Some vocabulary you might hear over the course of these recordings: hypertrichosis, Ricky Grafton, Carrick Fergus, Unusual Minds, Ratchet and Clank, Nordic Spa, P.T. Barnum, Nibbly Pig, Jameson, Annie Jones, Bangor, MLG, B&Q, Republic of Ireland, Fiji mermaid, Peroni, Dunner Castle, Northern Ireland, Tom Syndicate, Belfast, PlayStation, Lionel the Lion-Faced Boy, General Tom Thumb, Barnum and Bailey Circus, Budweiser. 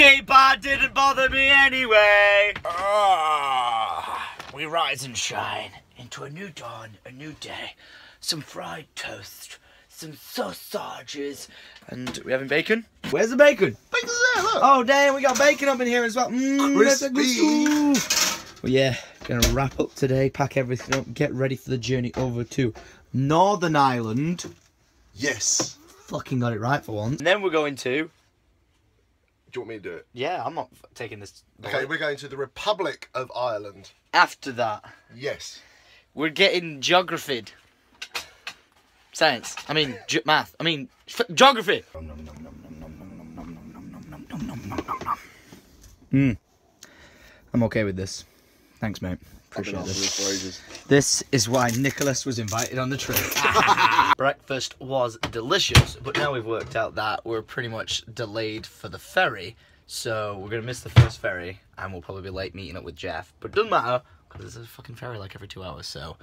gay bar didn't bother me anyway. We rise and shine into a new dawn, a new day. Some fried toast, some sausages, and we're having bacon. Where's the bacon? Bacon's there, look. Oh damn, we got bacon up in here as well. Crispy. Well, yeah, gonna wrap up today, pack everything up, get ready for the journey over to Northern Ireland. Yes. Fucking got it right for once. And then we're going to... Do you want me to do it? Yeah, I'm not taking this. Okay, we're going to the Republic of Ireland. After that? Yes. We're getting geographied. Science. I mean, math. I mean, geography. I'm okay with this. Thanks, mate. Appreciate this. This is why Nicholas was invited on the trip. Breakfast was delicious, but now we've worked out that we're pretty much delayed for the ferry, so we're gonna miss the first ferry, and we'll probably be late meeting up with Jeff. But it doesn't matter, because there's a fucking ferry like every 2 hours, so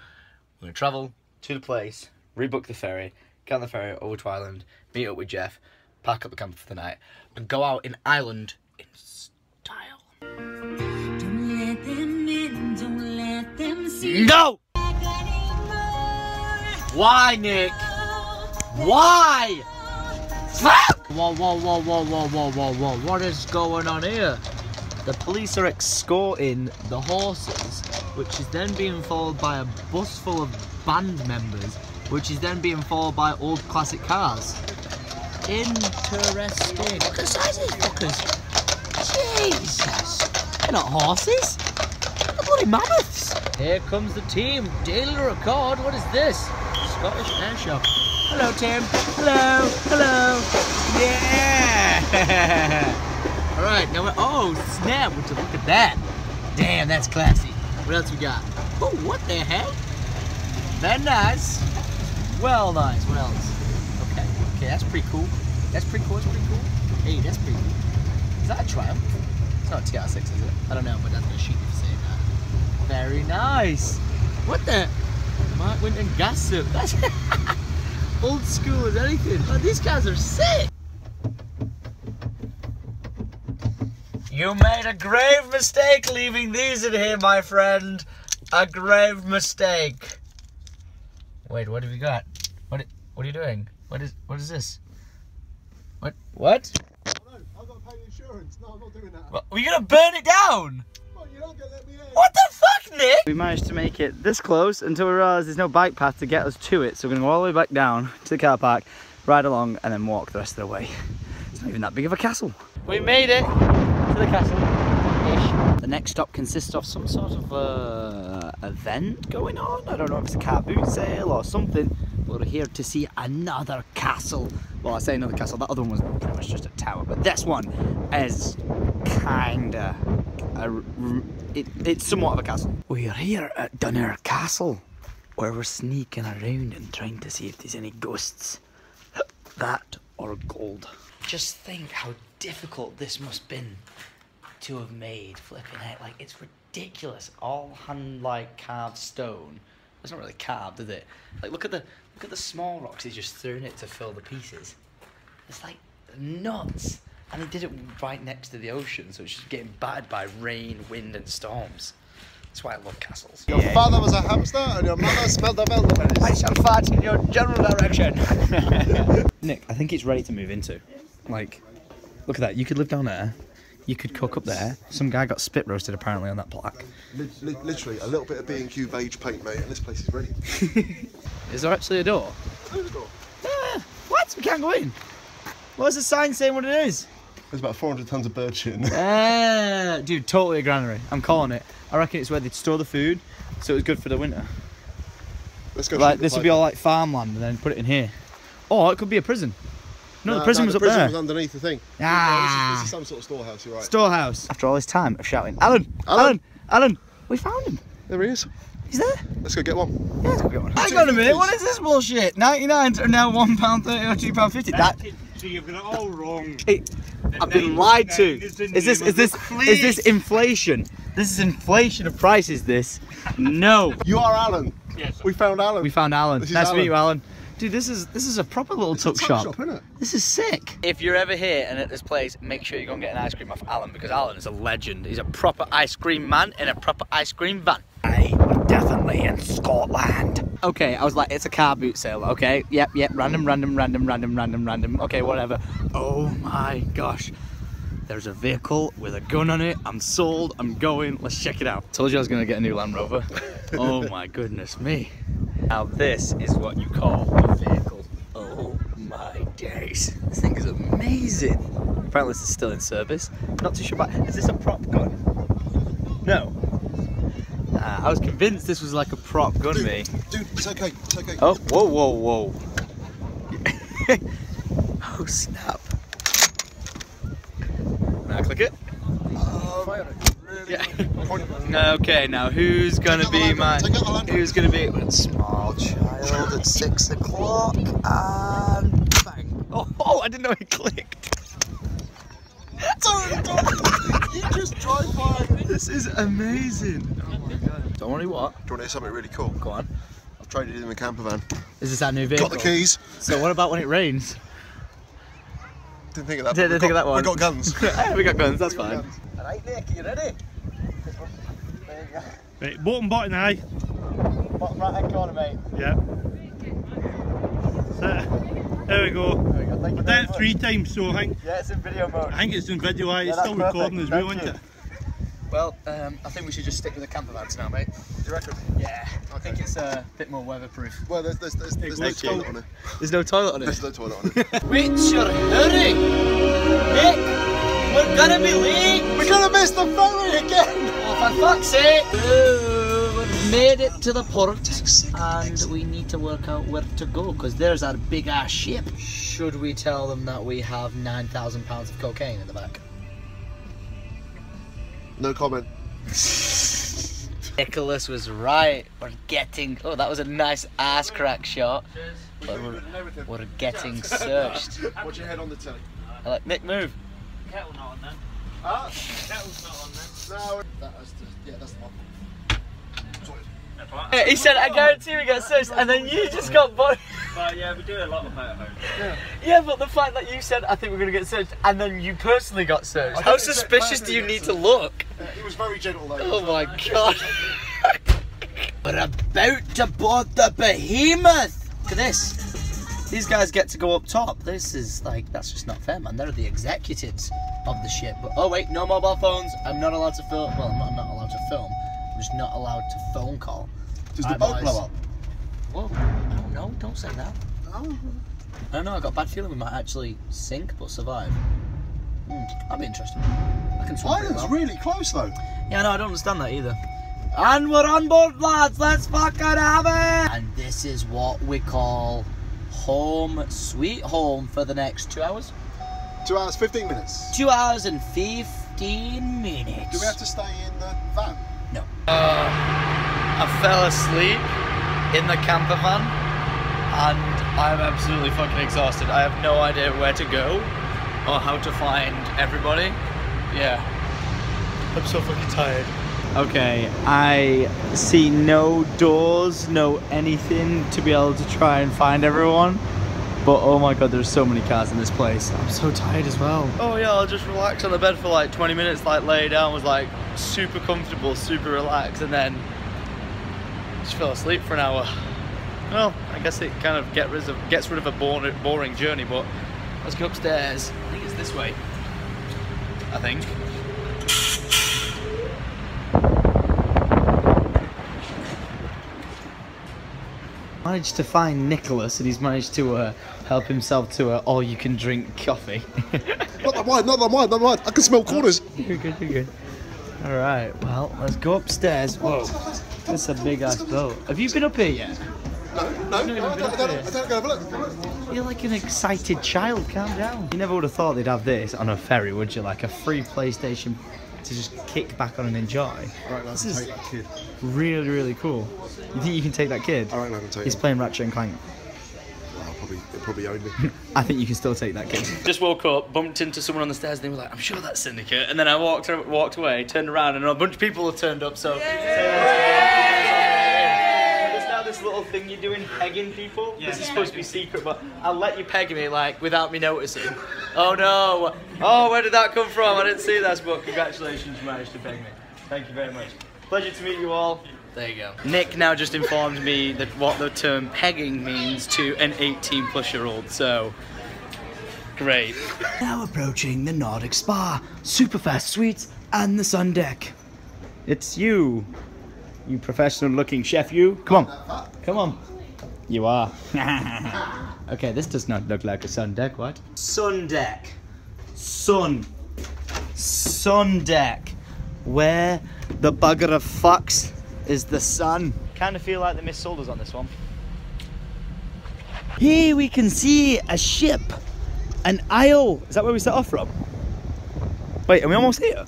we're gonna travel to the place, rebook the ferry, get on the ferry over to Ireland, meet up with Jeff, pack up the camper for the night, and go out in Ireland in style. Don't let them in, don't let them see. No! Why, Nick? Why? Whoa, whoa, whoa, whoa, whoa, whoa, whoa, whoa. What is going on here? The police are escorting the horses, which is then being followed by a bus full of band members, which is then being followed by old classic cars. Interesting. Look at the size of these fuckers. Jesus. They're not horses. They're bloody mammoths. Here comes the team. Daily record. What is this? Scottish Air Show. Hello, Tim. Hello. Hello. Yeah. All right. Now we're... Oh, snap. Look at that. Damn, that's classy. What else we got? Oh, what the heck? Very nice. Well, nice. What else? Okay. Okay, that's pretty cool. That's pretty cool. That's pretty cool. Hey, that's pretty cool. Is that a Triumph? It's not a TR6, is it? I don't know. My dad's going to shoot me for saying that. Very nice. What the? Mark went and gossip. That's... Old school as anything. Oh, these guys are sick! You made a grave mistake leaving these in here, my friend. A grave mistake. Wait, what have you got? What are you doing? What is this? What? Oh, no, I've got to pay the insurance. No, I'm not doing that. Well, are you going to burn it down? Well, you're not going to let me in. What the fuck, Nick? We managed to make it this close until we realised there's no bike path to get us to it. So we're going to go all the way back down to the car park, ride along, and then walk the rest of the way. It's not even that big of a castle. We made it to the castle-ish. The next stop consists of some sort of event going on. I don't know if it's a car boot sale or something. We're here to see another castle. Well, I say another castle, that other one was pretty much just a tower, but this one is kinda... It's somewhat of a castle. We are here at Dunner Castle, where we're sneaking around and trying to see if there's any ghosts. That or gold. Just think how difficult this must have been to have made, flipping it. Like, it's ridiculous. All hand-like carved stone. It's not really carved, is it? Like, look at the small rocks he's just thrown it to fill the pieces. It's like nuts. And he did it right next to the ocean, so it's just getting battered by rain, wind, and storms. That's why I love castles. Your father was a hamster, and your mother smelled of elderberries. I shall fart in your general direction. Nick, I think it's ready to move into. Like, look at that. You could live down there. You could cook up there. Some guy got spit roasted apparently on that plaque. Literally, a little bit of B&Q beige paint, mate, and this place is ready. Is there actually a door? There's a door. What? We can't go in. What's the sign saying what it is? There's about 400 tons of bird shit in there. Dude, totally a granary. I'm calling it. I reckon it's where they'd store the food, so it was good for the winter. Let's go. Like, this would be all like farmland, and then put it in here. Oh, it could be a prison. No, the prison was up there. The prison was underneath the thing. Ah. This is some sort of storehouse, you're right. Storehouse. After all this time of shouting, Alan, Alan, Alan, we found him. There he is. He's there. Let's go get one. Yeah, let's go get one. Hang on a minute, what is this bullshit? 99 are now £1.30 or £2.50. That... So you've got it all wrong. I've been lied to. Is this inflation? This is inflation of prices, this. No. You are Alan. Yes. We found Alan. Nice to meet you, Alan. Dude, this is a proper little tuck shop, isn't it? This is sick. If you're ever here and at this place, make sure you go and get an ice cream off Alan, because Alan is a legend. He's a proper ice cream man in a proper ice cream van. I'm definitely in Scotland. Okay, I was like, it's a car boot sale, okay? Yep, random, okay, whatever. Oh my gosh. There's a vehicle with a gun on it. I'm sold, I'm going, let's check it out. Told you I was gonna get a new Land Rover. Oh my goodness me. Now this is what you call a vehicle. Oh my days. This thing is amazing. Apparently this is still in service. Not too sure about, is this a prop gun? No. I was convinced this was like a prop gun, me. Dude, it's okay, it's okay. Oh, whoa. Oh snap. Now click it. Yeah. Okay, now who's gonna be my? Who's gonna be? Small child at 6 o'clock and bang! Oh, I didn't know it clicked. You just drive by. This is amazing. Oh my god! Don't worry, what? Do you want to hear something really cool? Go on. I've tried to do it in the camper van. Is this our new vehicle? Got the keys. So what about when it rains? Didn't think of that. Didn't think of that one. We got guns. Yeah, we got guns. That's fine. All right, Nick, you ready? There you go. Right, bottom now. Bottom right hand corner, mate. Yeah. There we go. There we go. I've done it 3 times, so I think. Yeah, it's in video mode. I think it's in video. Yeah, it's still recording as well, isn't it? Well, I think we should just stick with the camper vans now, mate. Do you reckon? Yeah. I think it's a bit more weatherproof. Well, there's no toilet on it. There's no toilet on it? There's no toilet on it. What's your hurry? Nick, we're gonna be late. We're gonna miss the ferry again. Oh, for fuck's sake. We've made it to the port and we need to work out where to go because there's our big ass ship. Should we tell them that we have 9,000 pounds of cocaine in the back? No comment. Nicholas was right. We're getting. Oh, that was a nice ass crack shot. But we're getting searched. Watch your head on the telly. Like, Nick, move. Kettle not on then. Ah, kettle's not on then. No. That's the one. He said, I guarantee we get searched, and then you just got bored. Well, yeah, we do a lot of motorhomes. Yeah, but the fact that you said, I think we're going to get searched, and then you personally got searched. How suspicious do you need to look? It was very gentle, though. Oh my god. We're about to board the behemoth. Look at this. These guys get to go up top. This is like, that's just not fair, man. They're the executives of the ship. But, oh wait, no mobile phones. I'm not allowed to film. Well, I'm not allowed to film. I'm just not allowed to phone call. Does the boat blow up? Whoa, I don't know, don't say that. I don't know, I've got a bad feeling we might actually sink but survive. That'd be interesting. I can swim. Island's really close though. Yeah, no, I don't understand that either. And we're on board, lads, let's fucking have it! And this is what we call home sweet home for the next 2 hours. 2 hours, 15 minutes. 2 hours and 15 minutes. Do we have to stay in the van? No. I fell asleep in the camper van and I'm absolutely fucking exhausted. I have no idea where to go or how to find everybody. Yeah. I'm so fucking tired. Okay, I see no doors, no anything to be able to try and find everyone. But oh my god, there's so many cars in this place. I'm so tired as well. Oh yeah, I'll just relax on the bed for like 20 minutes, like lay down, was like super comfortable, super relaxed, and then just fell asleep for an hour. Well, I guess it kind of gets rid of a boring journey, but let's go upstairs. I think it's this way. I think. Managed to find Nicholas, and he's managed to help himself to an all-you-can-drink coffee. not that wine. I can smell quarters. You're good. All right, well, let's go upstairs. Whoa, that's a big-ass boat. Have you been up here yet? No, I don't. You're like an excited child. Calm down. You never would have thought they'd have this on a ferry, would you? Like a free PlayStation to just kick back on and enjoy. Right, let's take that kid. Really, really cool. You think you can take that kid? All right, I can take. He's playing Ratchet and Clank. Well, it probably owned me. I think you can still take that kid. Just woke up, bumped into someone on the stairs, and they were like, "I'm sure that's Syndicate." And then I walked away, turned around, and a bunch of people have turned up. So. Yay! Yay! There's now this little thing thing you're doing, pegging people? Yeah, this is supposed to be secret, but I'll let you peg me, like, without me noticing. Oh no! Oh, where did that come from? I didn't see this, but congratulations, you managed to peg me. Thank you very much. Pleasure to meet you all. There you go. Nick now just informed me that what the term pegging means to an 18-plus-year-old, so... Great. Now approaching the Nordic Spa, Superfast Suites, and the sun deck. It's you. You professional-looking chef, you. Come on. Come on. You are. Okay, this does not look like a sun deck, what? Sun deck. Sun. Sun deck. Where the bugger of fucks is the sun? Kind of feel like they missold us on this one. Here we can see a ship. An isle. Is that where we set off from? Wait, are we almost here?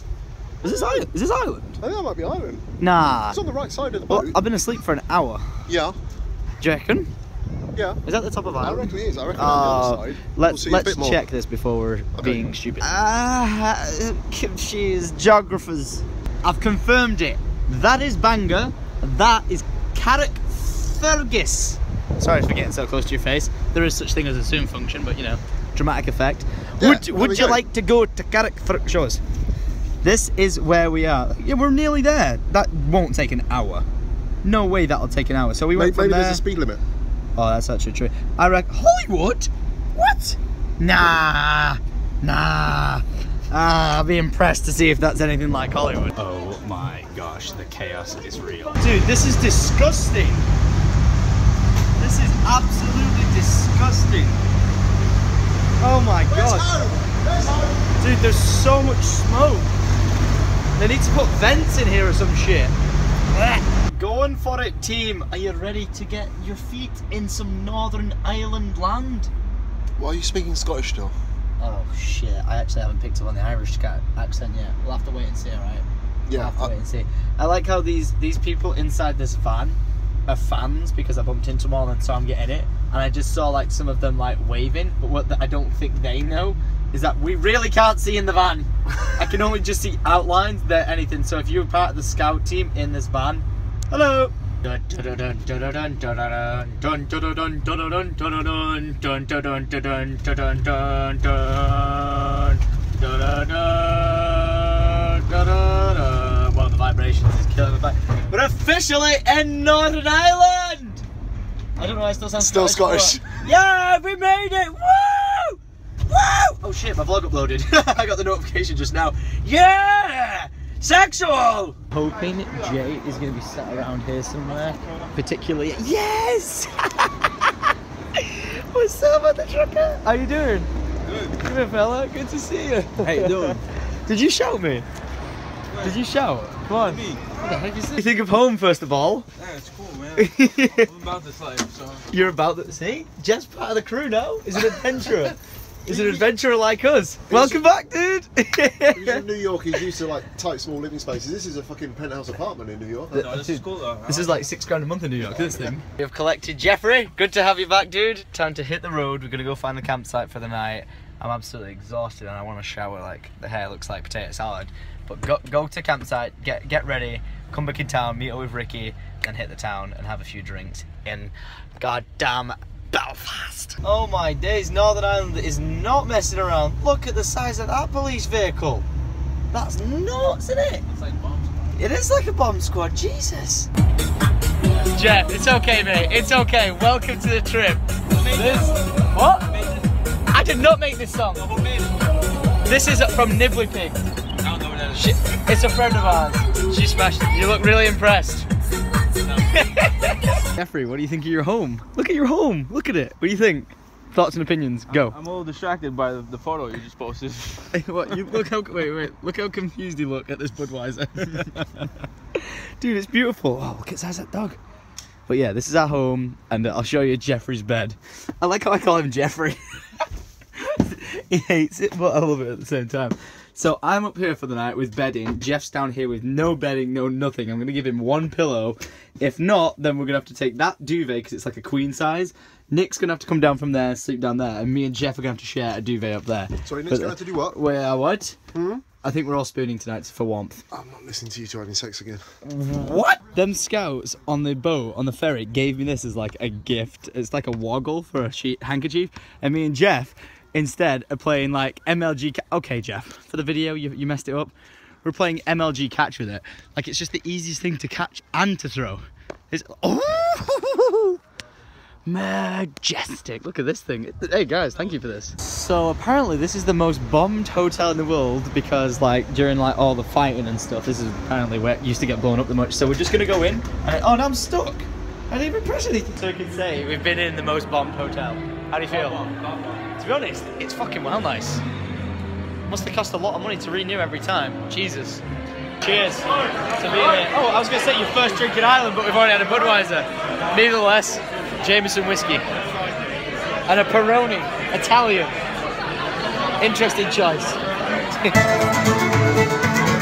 Is this island? Is this island? I think that might be island. Nah. It's on the right side of the boat. Well, I've been asleep for an hour. Yeah. Do you reckon? Yeah. Is that the top of island? I reckon it is. I reckon on the other side. Let's check this before we're being stupid. Ah, confused geographers. I've confirmed it. That is Bangor. That is Carrick Fergus. Sorry for getting so close to your face. There is such thing as a zoom function, but you know, dramatic effect. Yeah, would you like to go to Carrick Fergus? Shows. This is where we are. Yeah, we're nearly there. That won't take an hour. No way that'll take an hour. So we went from there. There's a speed limit. Oh, that's actually true. I reckon Hollywood? What? Nah. Nah. I'll be impressed to see if that's anything like Hollywood. Oh my gosh, the chaos is real. Dude, this is disgusting. This is absolutely disgusting. Oh my god. Where's home? Dude, there's so much smoke. They need to put vents in here or some shit. Going for it, team. Are you ready to get your feet in some Northern Ireland land? Why are you speaking Scottish still? Oh shit, I actually haven't picked up on the Irish accent yet. We'll have to wait and see, alright? Yeah. We'll have to wait and see. I like how these people inside this van are fans, because I bumped into them all and saw them get in it. And I just saw like some of them like waving, but what I don't think they know is that we really can't see in the van. I can only just see outlines, there anything. So if you're part of the scout team in this van, hello. Well, the vibrations is killing me back. We're officially in Northern Ireland. I don't know. I still sound still Scottish. Yeah, we made it. Woo! Woo! Oh shit, my vlog uploaded. I got the notification just now. Yeah! Sexual! Hoping Jay is going to be sat around here somewhere. Particularly... Yes! What's up, Mother Trucker? How you doing? Good. Come here, fella. Good to see you. How you doing? Did you shout me? Wait. Did you shout? Come on. What the heck is this? You think of home, first of all. Yeah, it's cool, man. I'm about this life, so... You're about this? See? Jeff's part of the crew now. He's an adventurer. He's an adventurer like us. Welcome back, dude. In New York, he's used to like tight, small living spaces. This is a fucking penthouse apartment in New York. No, this is cool though. This is like £6 grand a month in New York. This thing. We have collected Jeffrey. Good to have you back, dude. Time to hit the road. We're gonna go find the campsite for the night. I'm absolutely exhausted and I want to shower. Like the hair looks like potato salad. But go to campsite. Get ready. Come back in town. Meet up with Ricky. Then hit the town and have a few drinks in goddamn Belfast. Oh my days, Northern Ireland is not messing around. Look at the size of that police vehicle. That's nuts, isn't it? It's like bomb squad. It is like a bomb squad, Jesus. Jeff, it's okay, mate. It's okay. Welcome to the trip. What? I did not make this song. This is from Nibbly Pig. I don't know what that is. It's a friend of ours. She smashed it. You look really impressed. Jeffrey, what do you think of your home? Look at your home. Look at it. What do you think? Thoughts and opinions. Go. I'm a little distracted by the photo you just posted. What? You look how Look how confused you look at this Budweiser. Dude, it's beautiful. Oh, look at the size of that dog. But yeah, this is our home, and I'll show you Jeffrey's bed. I like how I call him Jeffrey. He hates it, but I love it at the same time. So I'm up here for the night with bedding. Jeff's down here with no bedding, no nothing. I'm going to give him one pillow. If not, then we're going to have to take that duvet, because it's like a queen size, Nick's going to have to come down from there and sleep down there, and me and Jeff are going to have to share a duvet up there. Sorry, Nick's going to have to do what? Wait, what? Hmm? I think we're all spooning tonight for warmth. I'm not listening to you two having sex again. What? Them scouts on the boat, on the ferry, gave me this as like a gift. It's like a woggle for a sheet handkerchief. And me and Jeff, instead, are playing like MLG... Okay, Jeff, for the video, you messed it up. We're playing MLG catch with it. Like, it's just the easiest thing to catch and to throw. It's... Oh! Majestic. Look at this thing. Hey guys, thank you for this. So apparently this is the most bombed hotel in the world because like during like all the fighting and stuff, this is apparently where it used to get blown up the much. So we're just gonna go in and oh, now I'm stuck. I didn't even press anything. So I can say we've been in the most bombed hotel. How do you feel? To be honest, it's fucking well nice. Must have cost a lot of money to renew every time. Jesus. Cheers to being here. Oh, I was gonna say your first drink in Ireland, but we've already had a Budweiser. Nevertheless. Jameson whiskey and a Peroni, Italian. Interesting choice.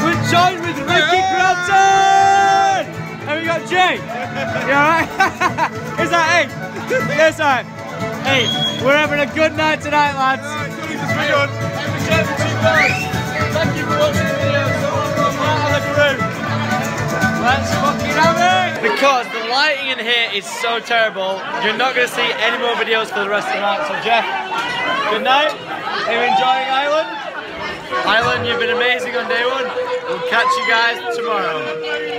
We're joined with Ricky Grafton! And we got Jay. You alright? Is that eight? Yes, alright. Hey, we're having a good night tonight, lads. Thank you for watching the video. Let's fucking have it! Because the lighting in here is so terrible, you're not going to see any more videos for the rest of the night. So Jeff, good night. Are you enjoying Ireland? Ireland, you've been amazing on day one. We'll catch you guys tomorrow.